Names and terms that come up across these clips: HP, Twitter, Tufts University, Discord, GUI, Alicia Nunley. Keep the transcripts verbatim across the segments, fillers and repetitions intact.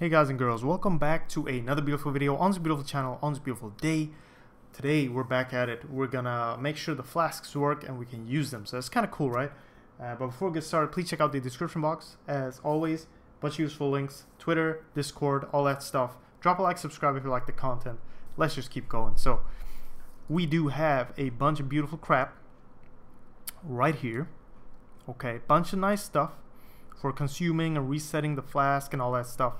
Hey guys and girls, welcome back to another beautiful video on this beautiful channel, on this beautiful day. Today we're back at it. We're gonna make sure the flasks work and we can use them, so that's kind of cool, right? Uh, but before we get started, please check out the description box as always. Bunch of useful links, Twitter, Discord, all that stuff. Drop a like, subscribe if you like the content. Let's just keep going. So we do have a bunch of beautiful crap right here. Okay, bunch of nice stuff for consuming and resetting the flask and all that stuff.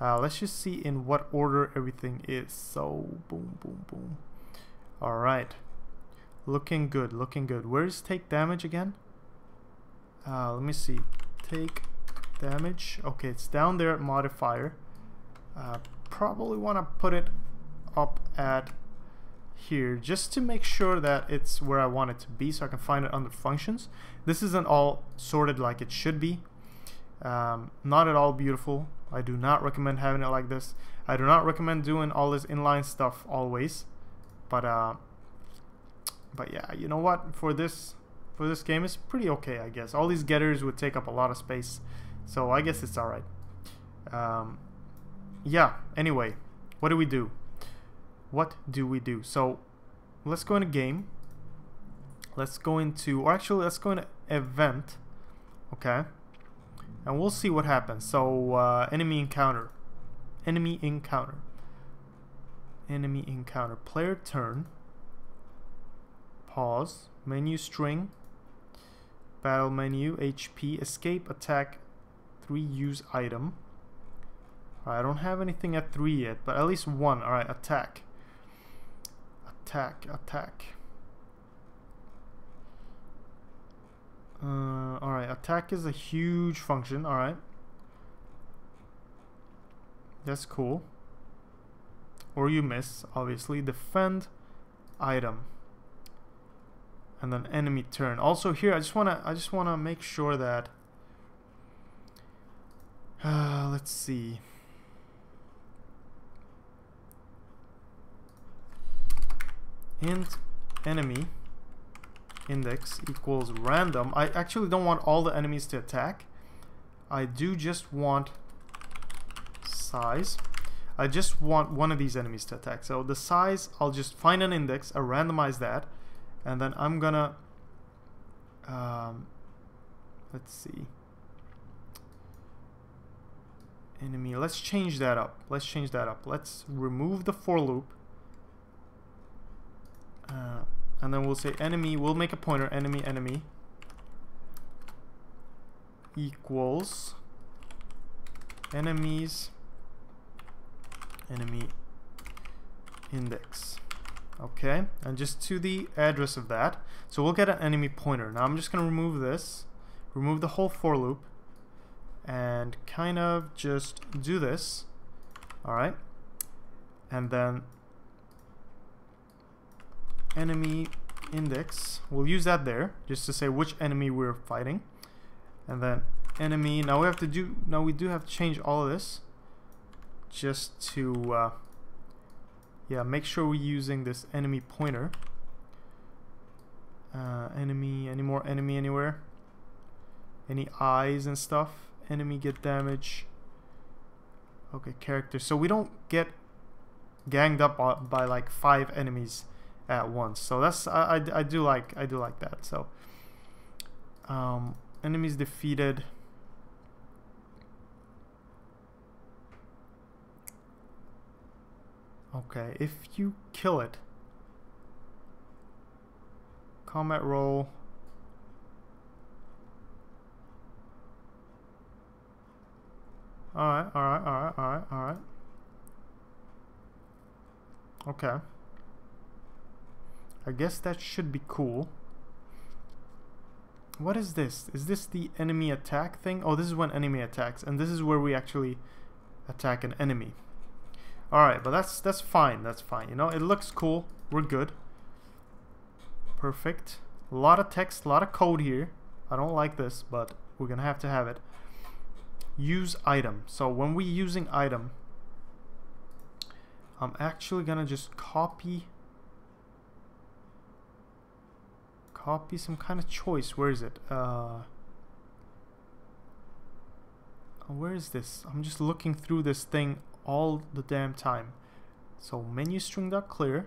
Uh, let's just see in what order everything is. So boom, boom, boom. All right, looking good, looking good. Where is take damage again? Uh, let me see. Take damage. Okay, it's down there at modifier. Uh, probably want to put it up at here just to make sure that it's where I want it to be, so I can find it under functions. This isn't all sorted like it should be. Um, not at all beautiful. I do not recommend having it like this. I do not recommend doing all this inline stuff always, but uh, but yeah, you know what, for this for this game it's pretty okay, I guess. All these getters would take up a lot of space, so I guess it's alright. Um, yeah, anyway, what do we do? What do we do? So let's go into game, let's go into, or actually let's go into event, okay? And we'll see what happens. So uh, enemy encounter, enemy encounter, enemy encounter, player turn, pause, menu string, battle menu, H P, escape, attack, three, use item. All right, I don't have anything at three yet, but at least one. All right, attack, attack, attack. Uh, alright, attack is a huge function, alright. That's cool. Or you miss, obviously. Defend, item. And then enemy turn. Also here, I just wanna I just wanna make sure that uh, let's see. Int enemy index equals random. I actually don't want all the enemies to attack. I do just want size. I just want one of these enemies to attack. So the size, I'll just find an index, I randomize that, and then I'm gonna um, let's see, enemy, let's change that up, let's change that up let's remove the for loop, uh, and then we'll say enemy, we'll make a pointer, enemy, enemy equals enemies, enemy index. Okay, and just to the address of that. So we'll get an enemy pointer. Now I'm just going to remove this, remove the whole for loop, and kind of just do this. Alright, and then enemy index, we'll use that there just to say which enemy we're fighting, and then enemy. Now we have to do now we do have to change all of this just to uh, yeah, make sure we're using this enemy pointer. Uh, enemy, any more enemy anywhere, any eyes and stuff, enemy get damage. Okay, character, so we don't get ganged up by like five enemies at once. So that's, I, I, I do like I do like that. So um, enemies defeated, okay, if you kill it, combat roll, alright alright alright alright alright okay, I guess that should be cool. What is this? Is this the enemy attack thing? Oh, this is when enemy attacks, and this is where we actually attack an enemy. Alright, but that's that's fine, that's fine. You know, it looks cool. We're good. Perfect. A lot of text, a lot of code here. I don't like this, but we're gonna have to have it. Use item. So when we're using item, I'm actually gonna just copy Copy some kind of choice. Where is it? Uh, Where is this? I'm just looking through this thing all the damn time. So menu string dot clear.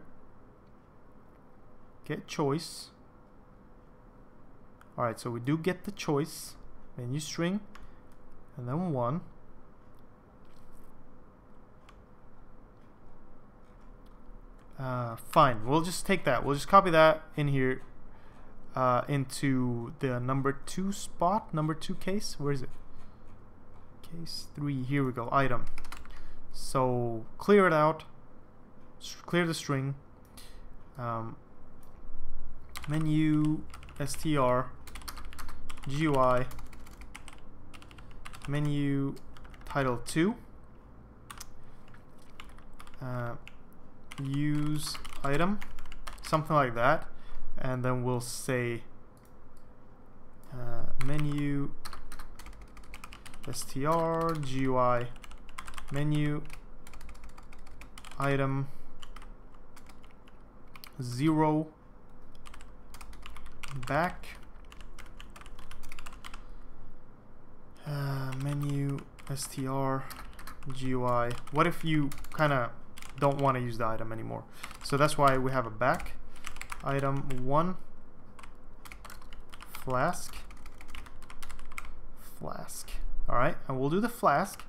Get choice. Alright, so we do get the choice. Menu string. And then one. Uh, fine, we'll just take that. We'll just copy that in here uh, into the number two spot, number two case. Where is it? Case three. Here we go. Item. So clear it out. Clear the string. Um, menu str G U I menu title two. Uh, use item, something like that, and then we'll say uh, menu str G U I menu item zero back uh, menu str G U I. What if you kind of don't want to use the item anymore? So that's why we have a back item one flask flask. Alright, and we'll do the flask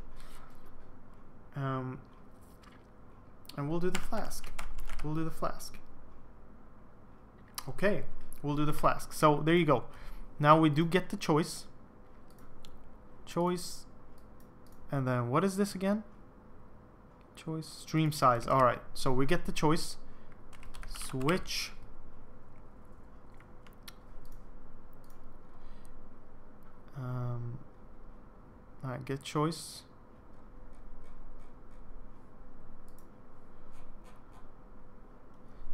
um, and we'll do the flask we'll do the flask okay, we'll do the flask. So there you go. Now we do get the choice choice and then what is this again? Choice stream size. Alright, so we get the choice. Switch um, alright, get choice.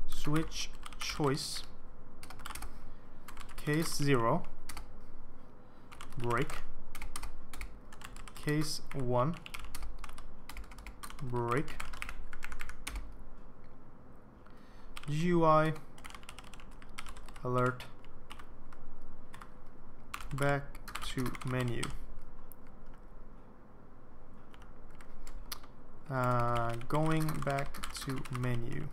Switch choice case zero break case one break G U I alert back to menu uh, going back to menu,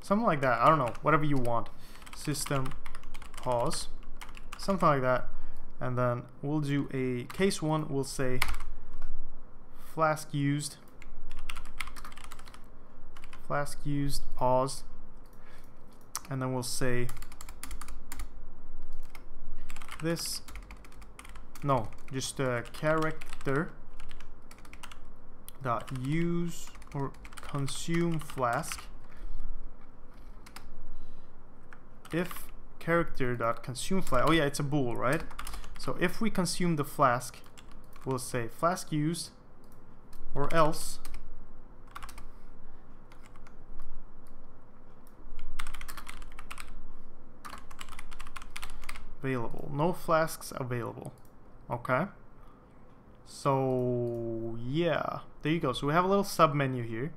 something like that. I don't know, whatever you want. System pause, something like that. And then we'll do a case one, we'll say flask used flask used pause, and then we'll say this no just a character dot use or consume flask. If character dot consume flask, oh yeah, it's a bool, right? So if we consume the flask, we'll say flask use or else available. No flasks available. Okay, so yeah, there you go. So we have a little sub menu here.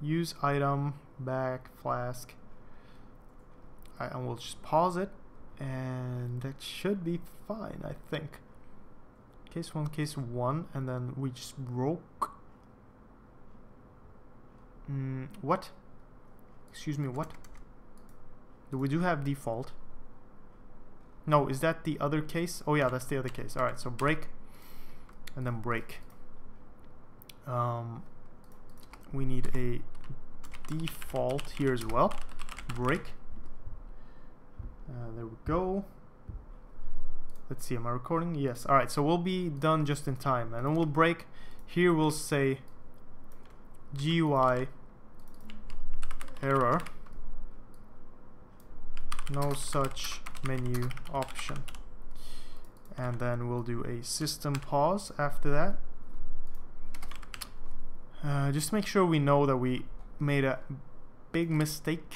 Use item back flask. Right, and we'll just pause it, and that should be fine, I think. Case one, case one, and then we just broke. Mm, what? Excuse me, what? We do have default. No, is that the other case? Oh yeah, that's the other case. Alright, so break and then break. Um, we need a default here as well. Break. Uh, there we go. Let's see, am I recording? Yes. Alright, so we'll be done just in time. And then we'll break. Here we'll say G U I error. No such menu option, and then we'll do a system pause after that. Uh, just make sure we know that we made a big mistake.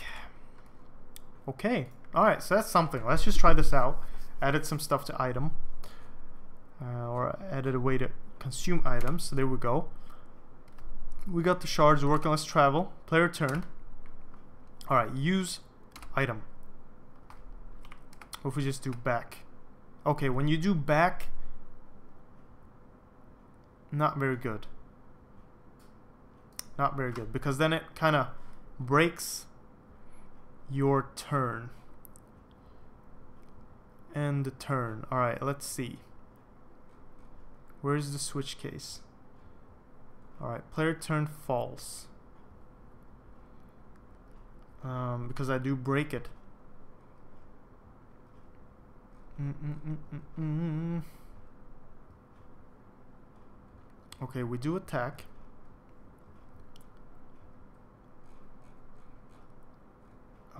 Okay, alright, so that's something. Let's just try this out. Added some stuff to item, uh, or added a way to consume items. So there we go. We got the shards working. Let's travel, player turn. Alright, use item. What if we just do back? Okay, when you do back, not very good. Not very good, because then it kind of breaks your turn. And the turn. Alright, let's see. Where's the switch case? Alright, player turn false. Um, because I do break it. Mm-mm-mm-mm-mm. Okay, we do attack.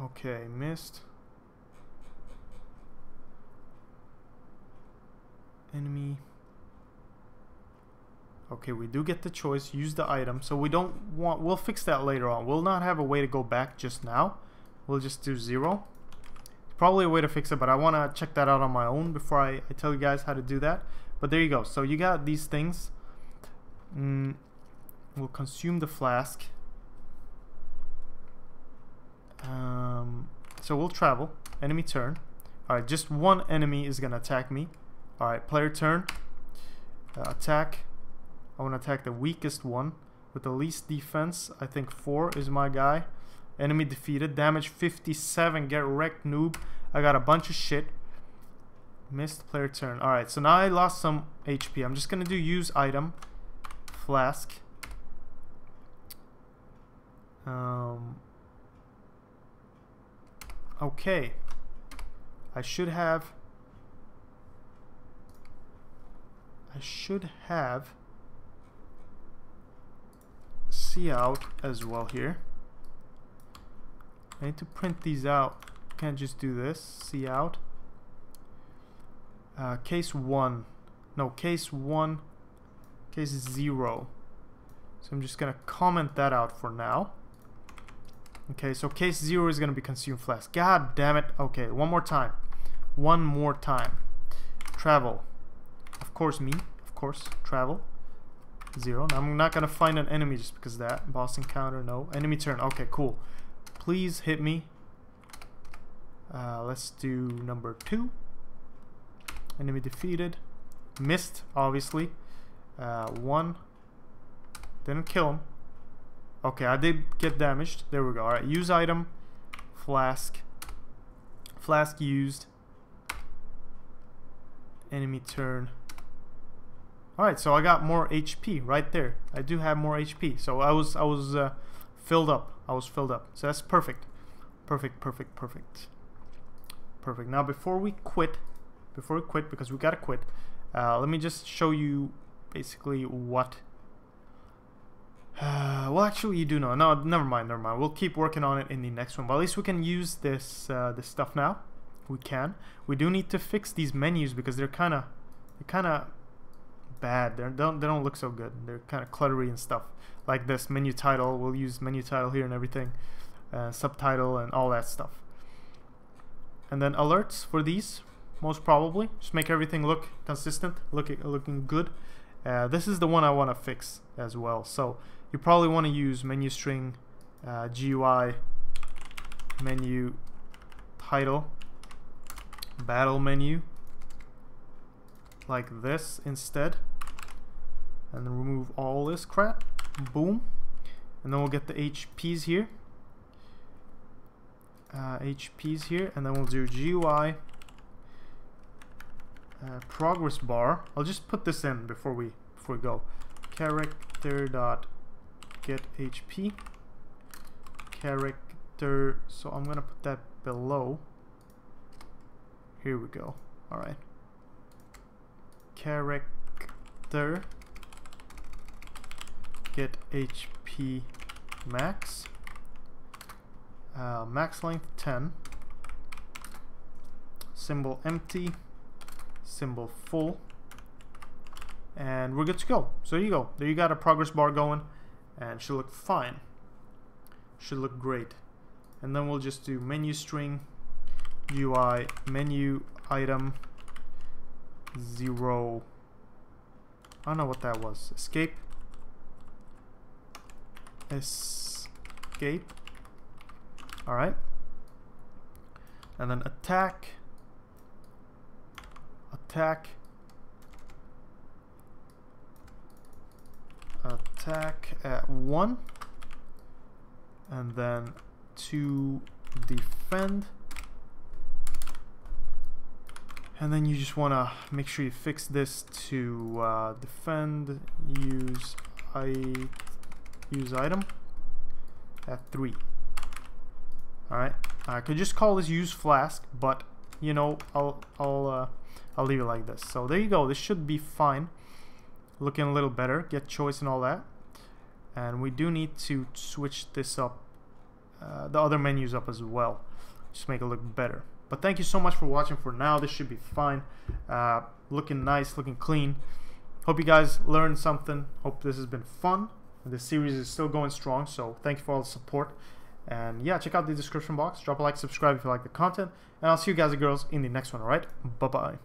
Okay, missed. Enemy. Okay, we do get the choice, use the item. So we don't want, we'll fix that later on. We'll not have a way to go back just now. We'll just do zero. Probably a way to fix it, but I want to check that out on my own before I, I tell you guys how to do that. But there you go. So you got these things. Mm, we'll consume the flask. Um, so we'll travel. Enemy turn. Alright, just one enemy is going to attack me. Alright, player turn. Uh, attack. I want to attack the weakest one with the least defense. I think four is my guy. Enemy defeated. Damage fifty-seven. Get wrecked, noob. I got a bunch of shit. Missed player turn. Alright, so now I lost some H P. I'm just going to do use item. Flask. Um... Okay, I should have, I should have see out as well here. I need to print these out. Can't just do this. See out. Uh, case one, no case one, case zero. So I'm just gonna comment that out for now. Okay, so case zero is going to be consumed flask. God damn it. Okay, one more time. One more time. Travel. Of course me. Of course. Travel. Zero. Now I'm not going to find an enemy just because of that. Boss encounter. No. Enemy turn. Okay, cool. Please hit me. Uh, let's do number two. Enemy defeated. Missed, obviously. Uh, one. Didn't kill him. Okay, I did get damaged. There we go. Alright, use item. Flask. Flask used. Enemy turn. Alright, so I got more H P right there. I do have more H P. So I was I was uh, filled up. I was filled up. So that's perfect. Perfect, perfect, perfect. Perfect. Now before we quit, before we quit, because we gotta quit, uh, let me just show you basically what... Uh, well, actually, you do know. No, never mind, never mind. We'll keep working on it in the next one. But at least we can use this uh, this stuff now. We can. We do need to fix these menus because they're kind of they're kind of bad. They don't they don't look so good. They're kind of cluttery and stuff. Like this menu title. We'll use menu title here and everything, uh, subtitle and all that stuff. And then alerts for these, most probably. Just make everything look consistent, looking looking good. Uh, this is the one I want to fix as well. So you probably want to use menu string, uh, G U I, menu title, battle menu, like this instead, and then remove all this crap. Boom, and then we'll get the H Ps here, uh, H Ps here, and then we'll do G U I. Uh, progress bar. I'll just put this in before we before we go. Character dot get H P. Character. So I'm gonna put that below. Here we go. All right. Character get H P max. Uh, max length ten. Symbol empty. Symbol full, and we're good to go. So there you go. There you got a progress bar going, and should look fine. Should look great. And then we'll just do menu string, U I menu item zero. I don't know what that was. Escape. Escape. All right. And then attack. Attack attack at one, and then two defend. And then you just want to make sure you fix this to uh, defend, use I use item at three. Alright, I could just call this use flask, but you know, I'll I'll uh, I'll leave it like this. So there you go. This should be fine, looking a little better. Get choice and all that. And we do need to switch this up, uh, the other menus up as well, just make it look better. But thank you so much for watching. For now, this should be fine, uh, looking nice, looking clean. Hope you guys learned something. Hope this has been fun. The series is still going strong, so thank you for all the support. And yeah, check out the description box. Drop a like, subscribe if you like the content, and I'll see you guys and girls in the next one. All right, bye bye.